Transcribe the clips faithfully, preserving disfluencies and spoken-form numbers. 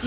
Do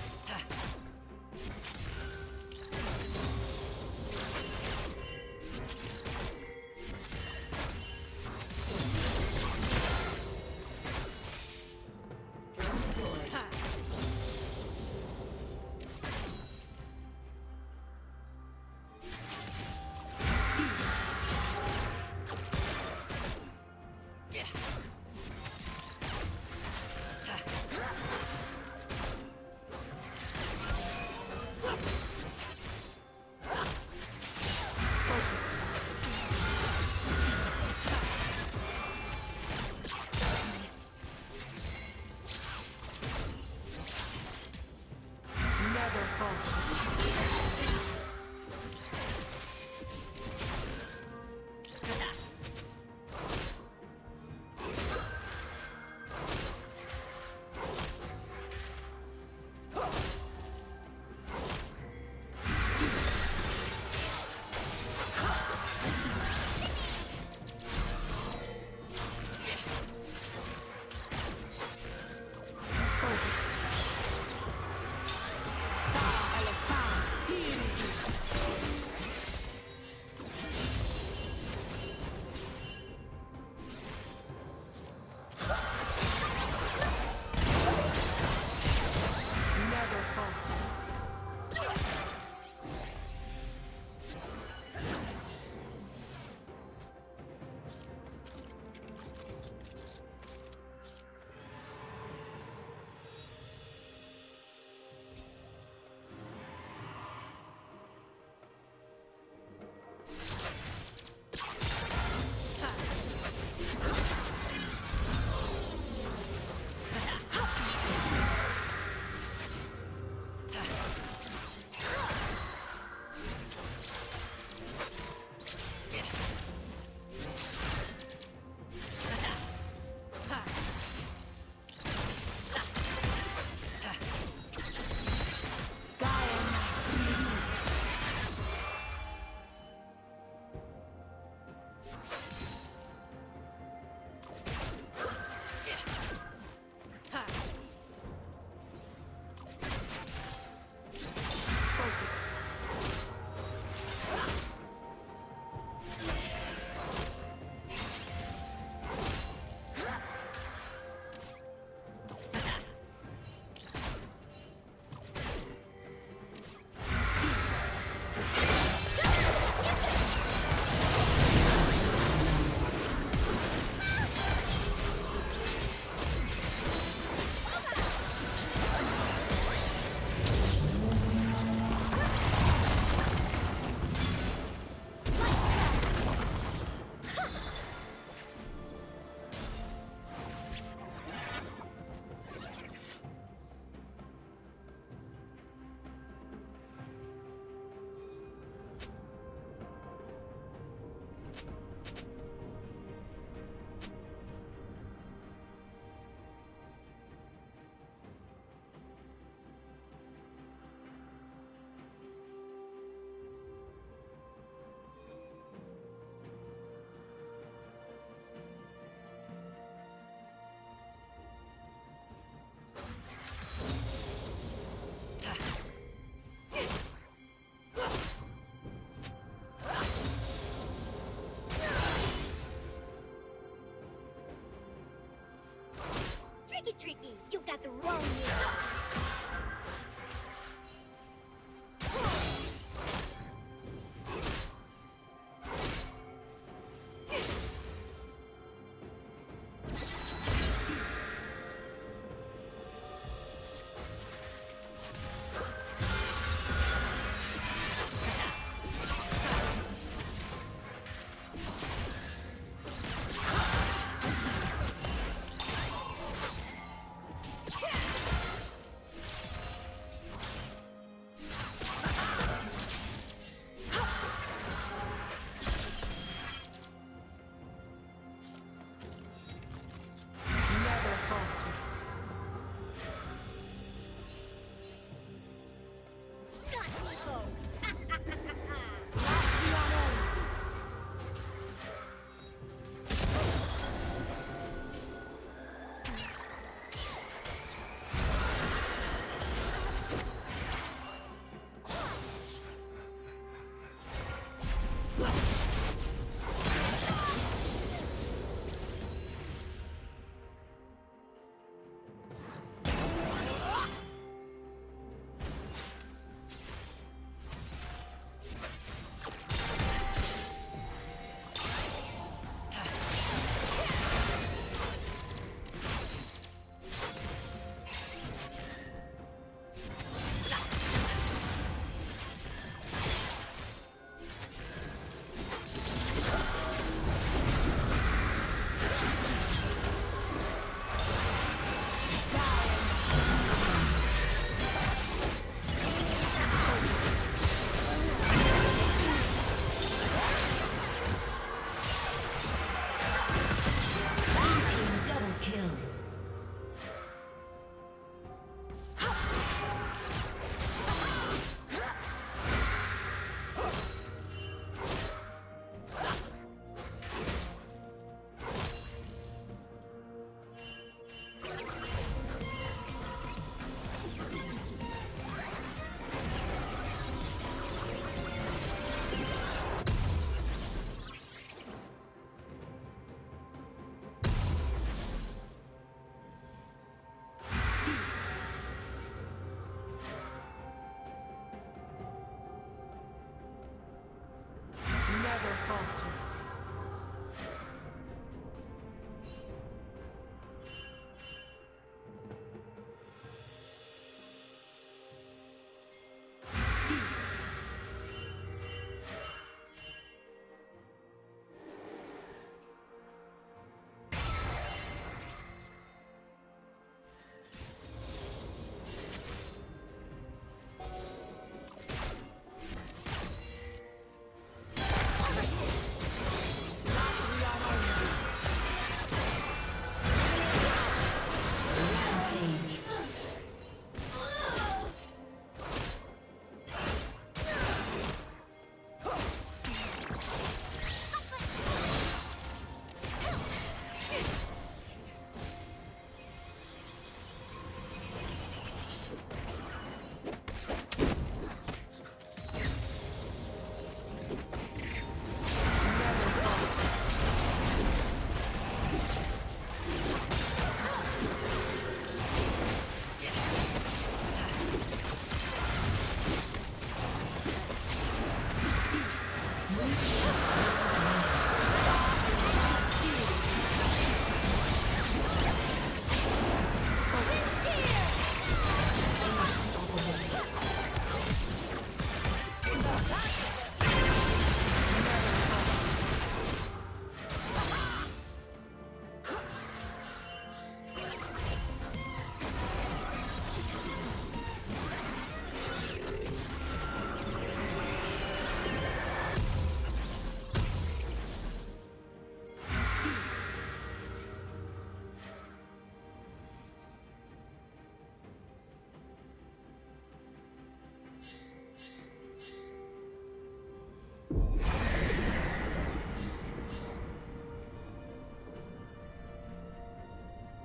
Tricky, you got the wrong one.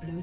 Blue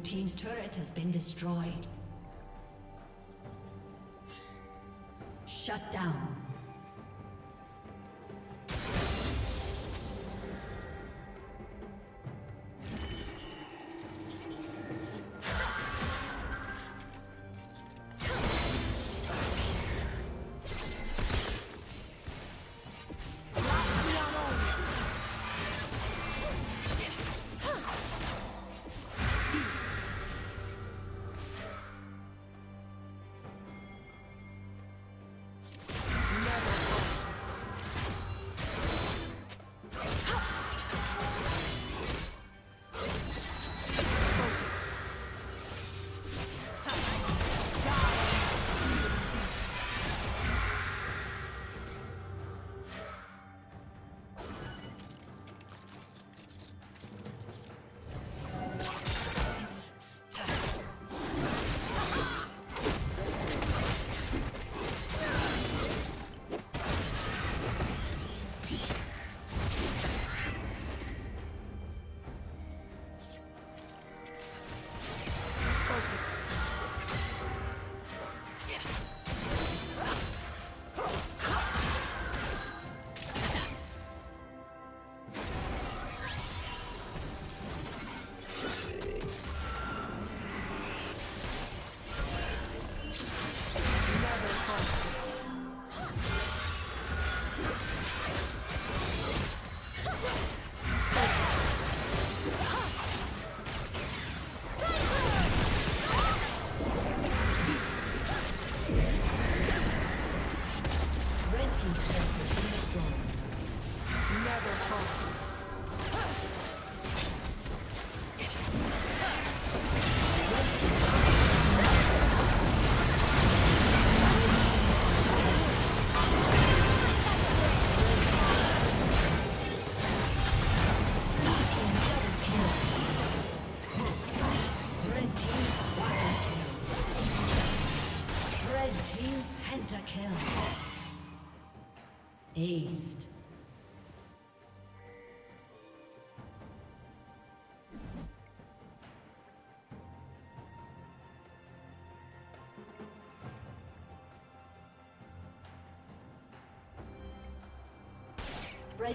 Blue team's turret has been destroyed. Shut down. Aced. Red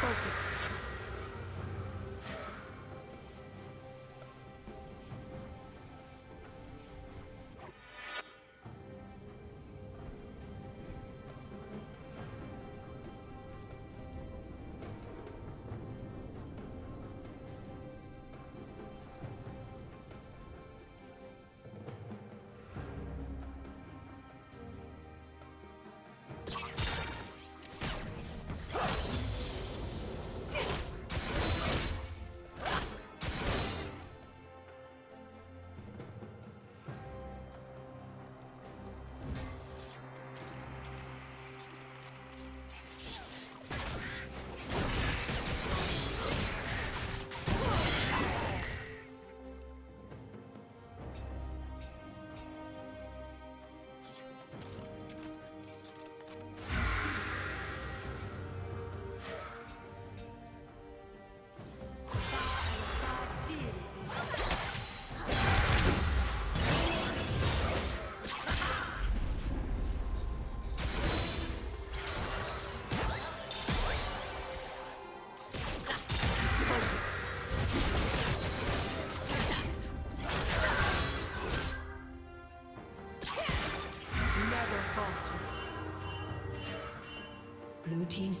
Focus. Blue team's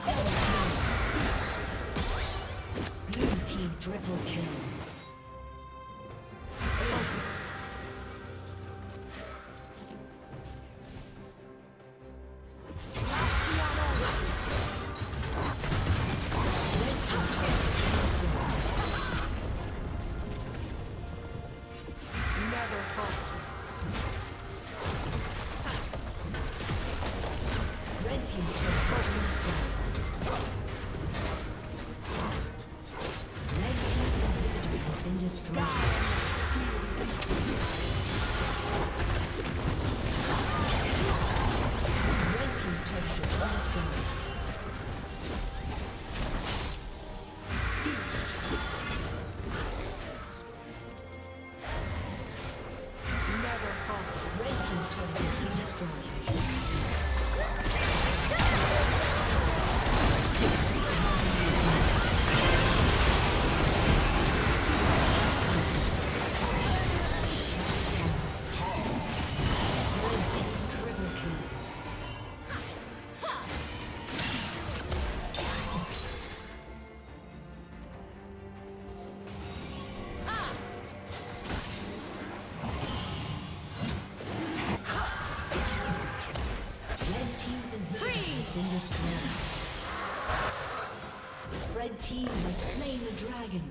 Blue team triple kill. Team has slain the dragon.